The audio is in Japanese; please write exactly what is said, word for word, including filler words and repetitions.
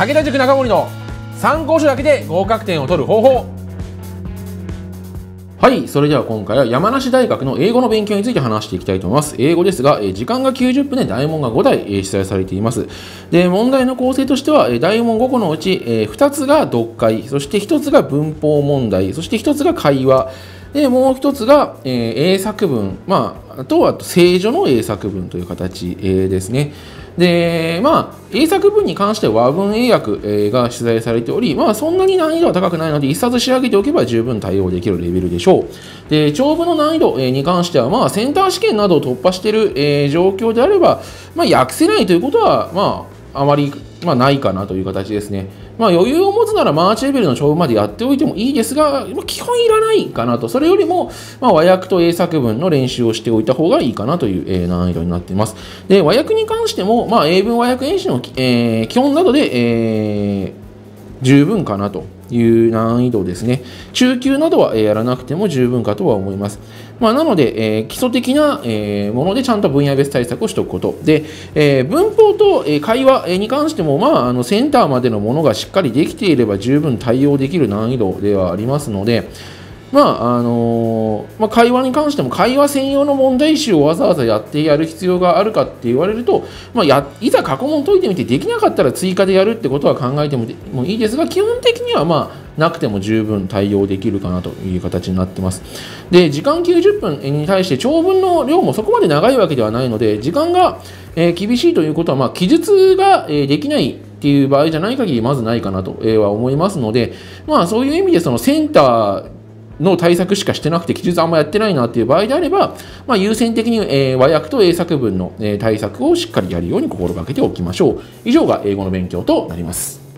武田塾中森の参考書だけで合格点を取る方法。はい、それでは今回は山梨大学の英語の勉強について話していきたいと思います。英語ですが、時間がきゅうじゅっぷんで大問がご題記載されています。で、問題の構成としては大問ごこのうちふたつが読解、そしてひとつが文法問題、そしてひとつが会話で、もうひとつが英作文、まあ、あとは正序の英作文という形ですね。で、まあ、英作文に関しては和文英訳が出題されており、まあ、そんなに難易度は高くないので、一冊仕上げておけば十分対応できるレベルでしょう。で、長文の難易度に関しては、まあ、センター試験などを突破している状況であれば、まあ、訳せないということは、まあ、あまり、まあ、ないかなという形ですね。まあ、余裕を持つならマーチレベルの長文までやっておいてもいいですが、基本いらないかなと。それよりも、まあ、和訳と英作文の練習をしておいた方がいいかなという難易度になっています。で、和訳に関しても、まあ、英文和訳演習の、えー、基本などで、えー、十分かなという難易度ですね。中級などはやらなくても十分かとは思います。まあ、なので、えー、基礎的な、えー、ものでちゃんと分野別対策をしておくこと。で、えー、文法と、えー、会話に関しても、まあ、あのセンターまでのものがしっかりできていれば十分対応できる難易度ではありますので、まああのーまあ、会話に関しても会話専用の問題集をわざわざやってやる必要があるかって言われると、まあ、やいざ過去問解いてみてできなかったら追加でやるってことは考えてもでもいいですが、基本的にはまあなくても十分対応できるかなという形になってます。で、時間きゅうじゅっぷんに対して長文の量もそこまで長いわけではないので、時間が、えー、厳しいということは、まあ、記述が、えー、できないっていう場合じゃない限りまずないかなと、えー、は思いますので、まあ、そういう意味でそのセンターの対策しかしてなくて記述あんまやってないなっていう場合であれば、まあ、優先的に、えー、和訳と英作文の、えー、対策をしっかりやるように心がけておきましょう。以上が英語の勉強となります。